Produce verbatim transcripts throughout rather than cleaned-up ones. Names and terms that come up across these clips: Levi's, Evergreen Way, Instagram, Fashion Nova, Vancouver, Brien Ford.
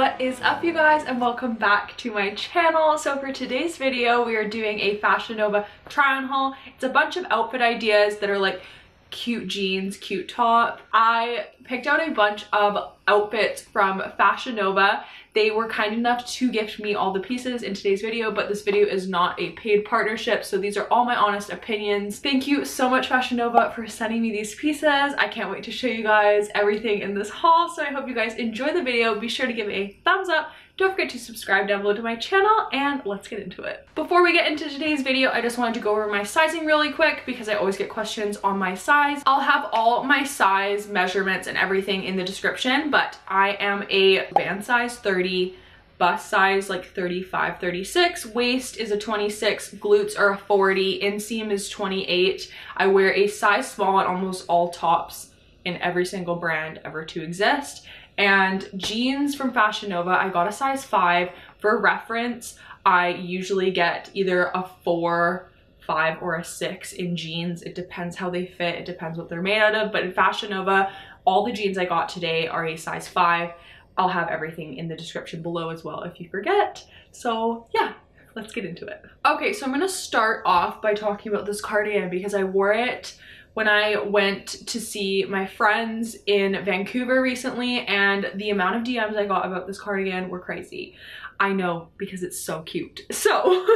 What is up, you guys, and welcome back to my channel. So for today's video, we are doing a Fashion Nova try on haul. It's a bunch of outfit ideas that are like cute jeans, cute top. I picked out a bunch of outfits from Fashion Nova. They were kind enough to gift me all the pieces in today's video, but this video is not a paid partnership, so these are all my honest opinions. Thank you so much, Fashion Nova, for sending me these pieces. I can't wait to show you guys everything in this haul, so I hope you guys enjoy the video. Be sure to give it a thumbs up. Don't forget to subscribe down below to my channel, and let's get into it. Before we get into today's video, I just wanted to go over my sizing really quick because I always get questions on my size. I'll have all my size measurements and everything in the description, but But I am a band size thirty, bust size like thirty-five, thirty-six, waist is a twenty-six, glutes are a forty, inseam is twenty-eight. I wear a size small on almost all tops in every single brand ever to exist. And jeans from Fashion Nova, I got a size five. For reference, I usually get either a four, five, or a six in jeans. It depends how they fit, it depends what they're made out of, but in Fashion Nova, all the jeans I got today are a size five. I'll have everything in the description below as well if you forget. So yeah, let's get into it. Okay, so I'm gonna start off by talking about this cardigan because I wore it when I went to see my friends in Vancouver recently, and the amount of D Ms I got about this cardigan were crazy. I know, because it's so cute. So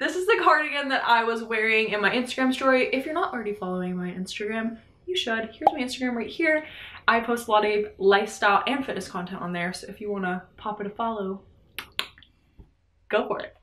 this is the cardigan that I was wearing in my Instagram story. If you're not already following my Instagram, you should. Here's my Instagram right here. I post a lot of lifestyle and fitness content on there, so if you want to pop it a follow, go for it.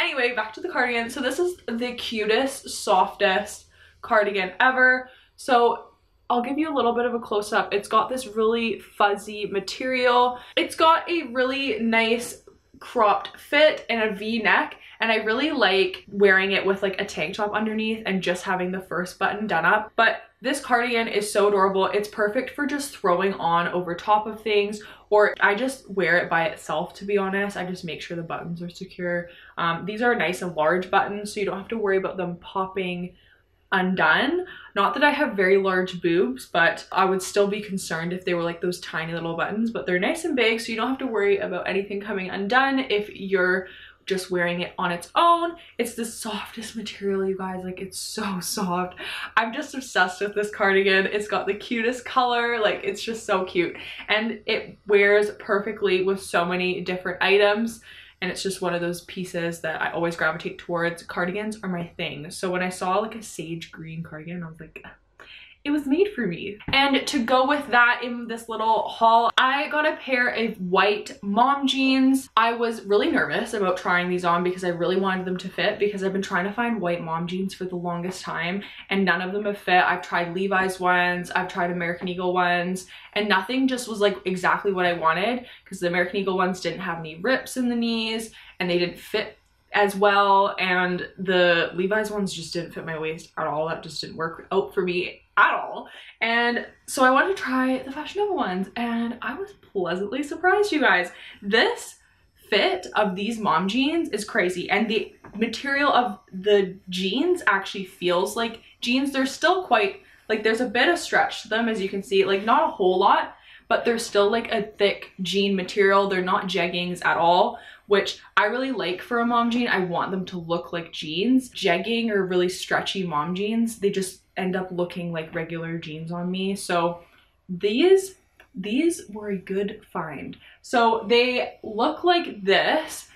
Anyway, back to the cardigan. So this is the cutest, softest cardigan ever. So I'll give you a little bit of a close-up. It's got this really fuzzy material. It's got a really nice cropped fit and a V-neck, and I really like wearing it with like a tank top underneath and just having the first button done up. But this cardigan is so adorable. It's perfect for just throwing on over top of things, or I just wear it by itself, to be honest. I just make sure the buttons are secure. Um, these are nice and large buttons, so you don't have to worry about them popping undone. Not that I have very large boobs, but I would still be concerned if they were like those tiny little buttons, but they're nice and big, so you don't have to worry about anything coming undone if you're just wearing it on its own. It's the softest material, you guys. Like, it's so soft. I'm just obsessed with this cardigan. It's got the cutest color. Like, it's just so cute, and it wears perfectly with so many different items. And it's just one of those pieces that I always gravitate towards. Cardigans are my thing. So when I saw like a sage green cardigan, I was like, it was made for me. And to go with that, in this little haul, I got a pair of white mom jeans. I was really nervous about trying these on because I really wanted them to fit, because I've been trying to find white mom jeans for the longest time and none of them have fit. I've tried Levi's ones, I've tried American Eagle ones, and nothing just was like exactly what I wanted, because the American Eagle ones didn't have any rips in the knees and they didn't fit as well, and the Levi's ones just didn't fit my waist at all. That just didn't work out for me at all. And so I wanted to try the Fashion Nova ones, and I was pleasantly surprised, you guys. This fit of these mom jeans is crazy, and the material of the jeans actually feels like jeans. They're still quite, like, there's a bit of stretch to them, as you can see, like not a whole lot, but they're still like a thick jean material. They're not jeggings at all, which I really like for a mom jean. I want them to look like jeans. Jegging or really stretchy mom jeans, they just end up looking like regular jeans on me. So these, these were a good find. So they look like this.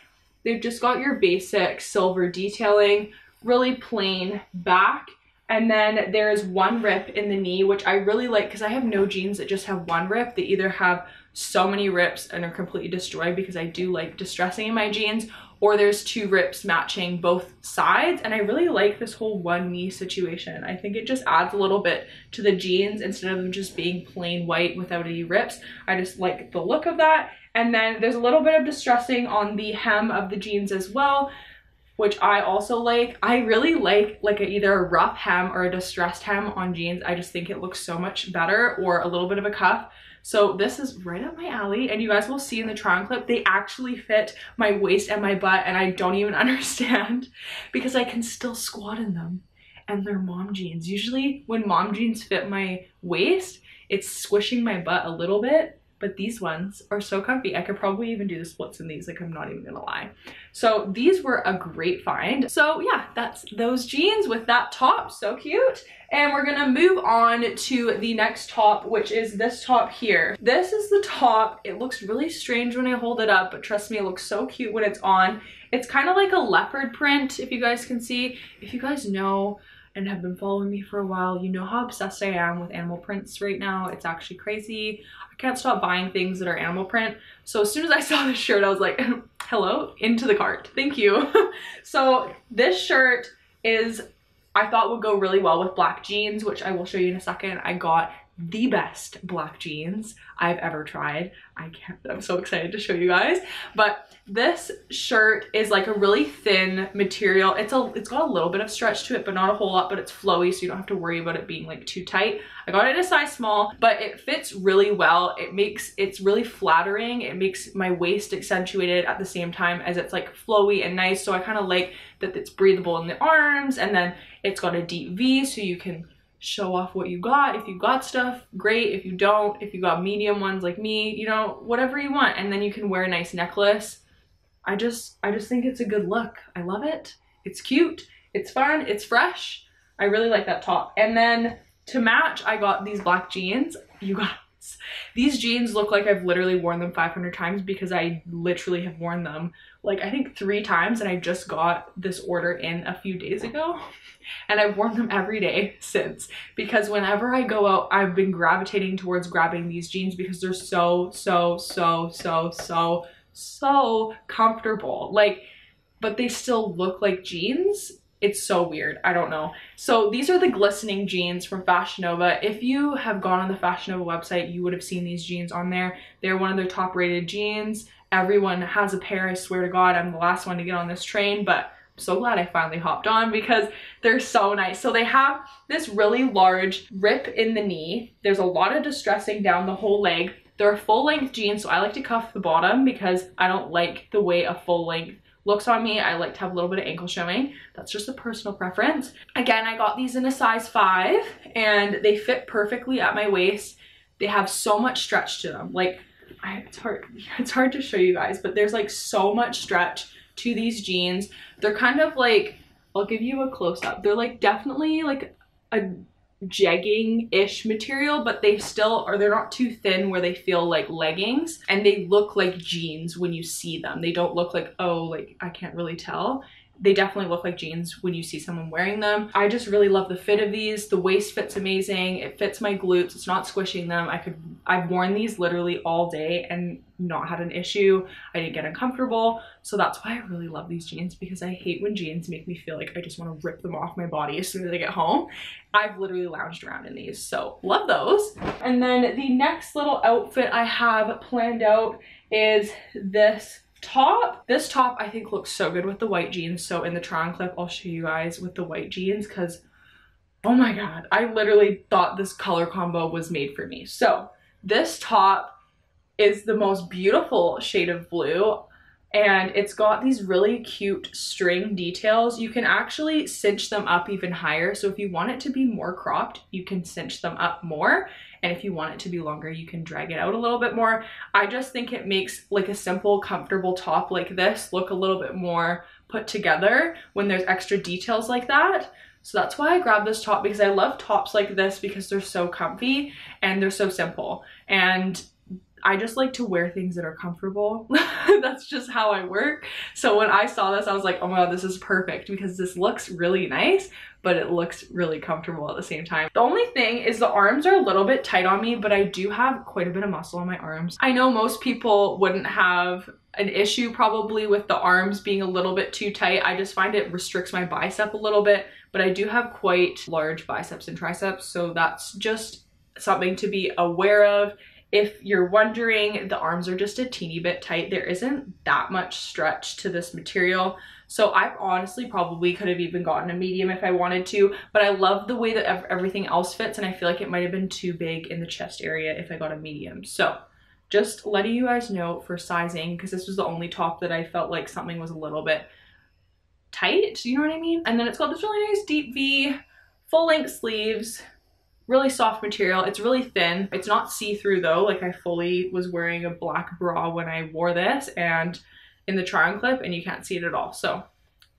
They've just got your basic silver detailing, really plain back. And then there is one rip in the knee, which I really like because I have no jeans that just have one rip. They either have so many rips and are completely destroyed, because I do like distressing in my jeans, or there's two rips matching both sides. And I really like this whole one knee situation. I think it just adds a little bit to the jeans instead of them just being plain white without any rips. I just like the look of that. And then there's a little bit of distressing on the hem of the jeans as well, which I also like. I really like like a, either a rough hem or a distressed hem on jeans. I just think it looks so much better, or a little bit of a cuff. So this is right up my alley, and you guys will see in the try on clip, they actually fit my waist and my butt, and I don't even understand because I can still squat in them, and they're mom jeans. Usually when mom jeans fit my waist, it's squishing my butt a little bit, but these ones are so comfy. I could probably even do the splits in these, like, I'm not even gonna lie. So these were a great find. So yeah, that's those jeans with that top, so cute. And we're gonna move on to the next top, which is this top here. This is the top. It looks really strange when I hold it up, but trust me, it looks so cute when it's on. It's kind of like a leopard print, if you guys can see. If you guys know and have been following me for a while, you know how obsessed I am with animal prints right now. It's actually crazy. I can't stop buying things that are animal print. So as soon as I saw this shirt, I was like, hello, into the cart, thank you. So this shirt is, I thought would go really well with black jeans, which I will show you in a second. I got the best black jeans I've ever tried. I can't, I'm so excited to show you guys. But this shirt is like a really thin material. It's a, it's got a little bit of stretch to it, but not a whole lot, but it's flowy, so you don't have to worry about it being like too tight. I got it in a size small, but it fits really well. It makes, it's really flattering. It makes my waist accentuated at the same time as it's like flowy and nice. So I kind of like that it's breathable in the arms, and then it's got a deep V, so you can show off what you got. If you got stuff, great. If you don't, if you got medium ones like me, you know, whatever you want. And then you can wear a nice necklace. I just, I just think it's a good look. I love it. It's cute. It's fun. It's fresh. I really like that top. And then to match, I got these black jeans. You guys, these jeans look like I've literally worn them five hundred times, because I literally have worn them like I think three times, and I just got this order in a few days ago, and I've worn them every day since, because whenever I go out, I've been gravitating towards grabbing these jeans because they're so so so so so so comfortable, like, but they still look like jeans. It's so weird. I don't know. So these are the glistening jeans from Fashion Nova. If you have gone on the Fashion Nova website, you would have seen these jeans on there. They're one of their top rated jeans. Everyone has a pair. I swear to God, I'm the last one to get on this train, but I'm so glad I finally hopped on because they're so nice. So they have this really large rip in the knee. There's a lot of distressing down the whole leg. They're full length jeans, so I like to cuff the bottom because I don't like the way a full length looks on me. I like to have a little bit of ankle showing. That's just a personal preference. Again, I got these in a size five and they fit perfectly at my waist. They have so much stretch to them. Like, I, it's hard, it's hard to show you guys, but there's like so much stretch to these jeans. They're kind of like, I'll give you a close up. They're like definitely like a jegging-ish material, but they still are, they're not too thin where they feel like leggings, and they look like jeans when you see them. They don't look like, oh, like I can't really tell. They definitely look like jeans when you see someone wearing them. I just really love the fit of these. The waist fits amazing. It fits my glutes. It's not squishing them. I could, I've worn these literally all day and not had an issue. I didn't get uncomfortable. So that's why I really love these jeans, because I hate when jeans make me feel like I just want to rip them off my body as soon as I get home. I've literally lounged around in these. So love those. And then the next little outfit I have planned out is this top. This top I think looks so good with the white jeans. So in the try on clip, I'll show you guys with the white jeans, because oh my God, I literally thought this color combo was made for me. So this top is the most beautiful shade of blue, and it's got these really cute string details. You can actually cinch them up even higher. So if you want it to be more cropped, you can cinch them up more. And if you want it to be longer, you can drag it out a little bit more. I just think it makes like a simple, comfortable top like this look a little bit more put together when there's extra details like that. So that's why I grabbed this top, because I love tops like this because they're so comfy and they're so simple. And I just like to wear things that are comfortable. That's just how I work. So when I saw this, I was like, oh my God, this is perfect, because this looks really nice, but it looks really comfortable at the same time. The only thing is the arms are a little bit tight on me, but I do have quite a bit of muscle on my arms. I know most people wouldn't have an issue probably with the arms being a little bit too tight. I just find it restricts my bicep a little bit, but I do have quite large biceps and triceps. So that's just something to be aware of. If you're wondering, the arms are just a teeny bit tight. There isn't that much stretch to this material. So I honestly probably could have even gotten a medium if I wanted to, but I love the way that everything else fits, and I feel like it might have been too big in the chest area if I got a medium. So just letting you guys know for sizing, because this was the only top that I felt like something was a little bit tight, you know what I mean? And then it's got this really nice deep V, full length sleeves, really soft material. It's really thin. It's not see-through though. Like I fully was wearing a black bra when I wore this and in the try-on clip, and you can't see it at all. So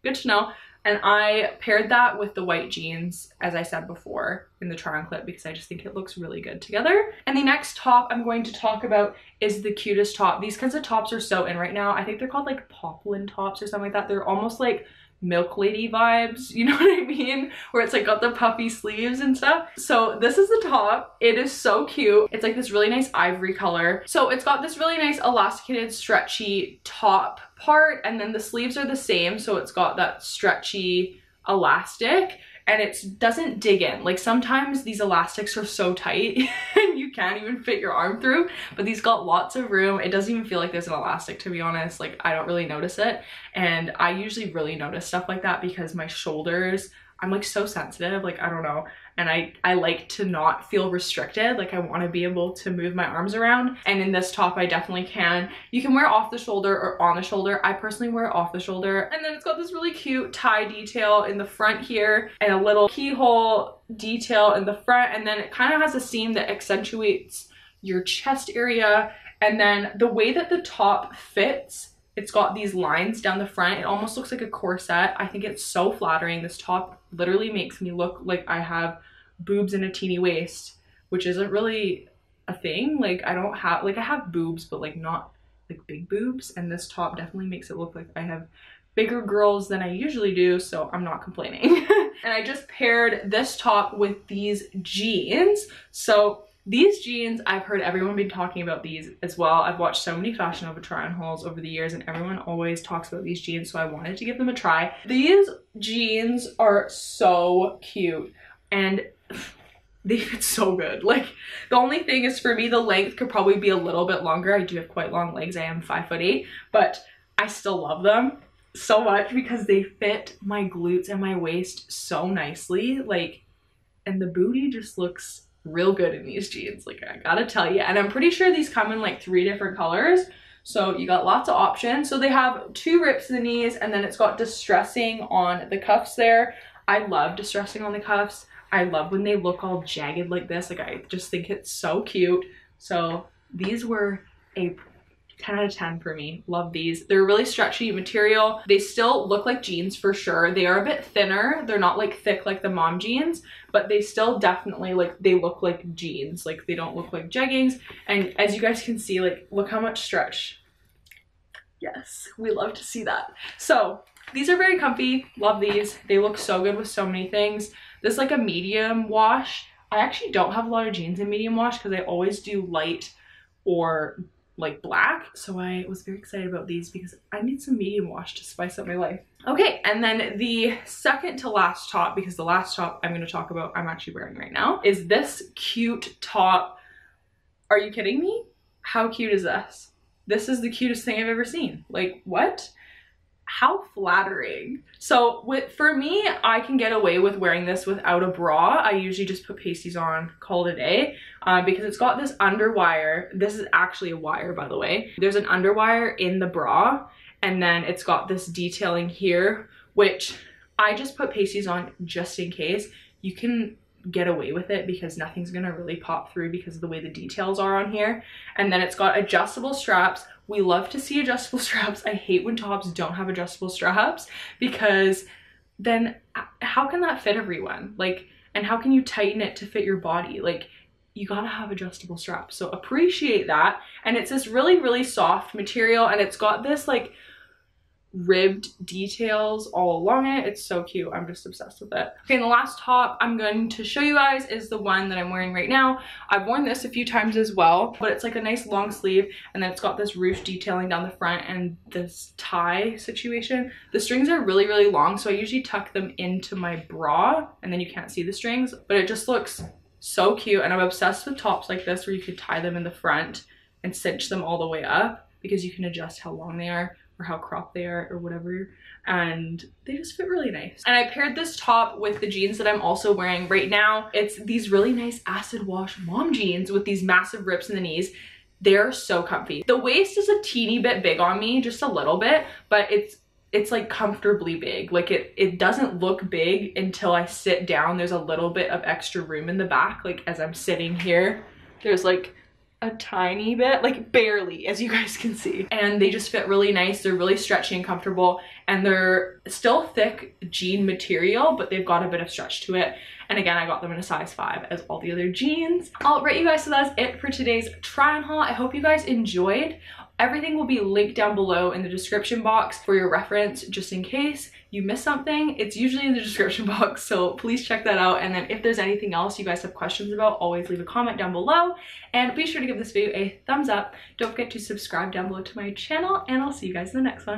good to know. And I paired that with the white jeans, as I said before, in the try-on clip, because I just think it looks really good together. And the next top I'm going to talk about is the cutest top. These kinds of tops are so in right now. I think they're called like poplin tops or something like that. They're almost like Milk Lady vibes, you know what I mean? Where it's like got the puffy sleeves and stuff. So this is the top. It is so cute. It's like this really nice ivory color. So it's got this really nice elasticated stretchy top part, and then the sleeves are the same, so it's got that stretchy elastic, and it doesn't dig in. Like sometimes these elastics are so tight and you can't even fit your arm through, but these got lots of room. It doesn't even feel like there's an elastic, to be honest. Like I don't really notice it. And I usually really notice stuff like that because my shoulders, I'm like so sensitive, like I don't know. And I, I like to not feel restricted. Like I want to be able to move my arms around. And in this top, I definitely can. You can wear off the shoulder or on the shoulder. I personally wear it off the shoulder. And then it's got this really cute tie detail in the front here and a little keyhole detail in the front. And then it kind of has a seam that accentuates your chest area. And then the way that the top fits, it's got these lines down the front. It almost looks like a corset. I think it's so flattering. This top literally makes me look like I have boobs and a teeny waist, which isn't really a thing. Like I don't have, like I have boobs, but like not like big boobs. And this top definitely makes it look like I have bigger girls than I usually do. So I'm not complaining. And I just paired this top with these jeans. So these jeans, I've heard everyone been talking about these as well. I've watched so many Fashion Nova try-on hauls over the years and everyone always talks about these jeans, so I wanted to give them a try. These jeans are so cute and they fit so good. Like the only thing is for me, the length could probably be a little bit longer. I do have quite long legs. I am five foot eight, but I still love them so much because they fit my glutes and my waist so nicely. Like, and the booty just looks real good in these jeans, like I gotta tell you. And I'm pretty sure these come in like three different colors, so you got lots of options. So they have two rips to the knees, and then it's got distressing on the cuffs there. I love distressing on the cuffs. I love when they look all jagged like this. Like I just think it's so cute. So these were a ten out of ten for me. Love these. They're really stretchy material. They still look like jeans for sure. They are a bit thinner. They're not like thick like the mom jeans, but they still definitely like, they look like jeans. Like they don't look like jeggings. And as you guys can see, like look how much stretch. Yes, we love to see that. So these are very comfy. Love these. They look so good with so many things. This is like a medium wash. I actually don't have a lot of jeans in medium wash because I always do light or like black. So I was very excited about these because I need some medium wash to spice up my life. Okay, and then the second to last top, because the last top I'm going to talk about I'm actually wearing right now, is this cute top. Are you kidding me? How cute is this? This is the cutest thing I've ever seen. Like what? How flattering. So with, for me, I can get away with wearing this without a bra. I usually just put pasties on, call it a day, uh, because it's got this underwire. This is actually a wire, by the way. There's an underwire in the bra, and then it's got this detailing here, which I just put pasties on just in case. You can get away with it because nothing's gonna really pop through because of the way the details are on here. And then it's got adjustable straps. We love to see adjustable straps. I hate when tops don't have adjustable straps because then how can that fit everyone? Like, and how can you tighten it to fit your body? Like, you gotta have adjustable straps. So appreciate that. And it's this really, really soft material, and it's got this like ribbed details all along it. It's so cute. I'm just obsessed with it. Okay, and the last top I'm going to show you guys is the one that I'm wearing right now. I've worn this a few times as well, but it's like a nice long sleeve, and then it's got this ruche detailing down the front and this tie situation. The strings are really, really long, so I usually tuck them into my bra, and then you can't see the strings, but it just looks so cute. And I'm obsessed with tops like this where you could tie them in the front and cinch them all the way up because you can adjust how long they are or how cropped they are or whatever, and they just fit really nice. And I paired this top with the jeans that I'm also wearing right now. It's these really nice acid wash mom jeans with these massive rips in the knees. They're so comfy. The waist is a teeny bit big on me, just a little bit, but it's it's like comfortably big. Like it, it doesn't look big until I sit down. There's a little bit of extra room in the back. Like as I'm sitting here, there's like a tiny bit, like barely, as you guys can see. And they just fit really nice. They're really stretchy and comfortable. And they're still thick jean material, but they've got a bit of stretch to it. And again, I got them in a size five as all the other jeans. All right, you guys, so that's it for today's try on haul. I hope you guys enjoyed. Everything will be linked down below in the description box for your reference, just in case you missed something. It's usually in the description box, so please check that out. And then if there's anything else you guys have questions about, always leave a comment down below. And be sure to give this video a thumbs up. Don't forget to subscribe down below to my channel, and I'll see you guys in the next one.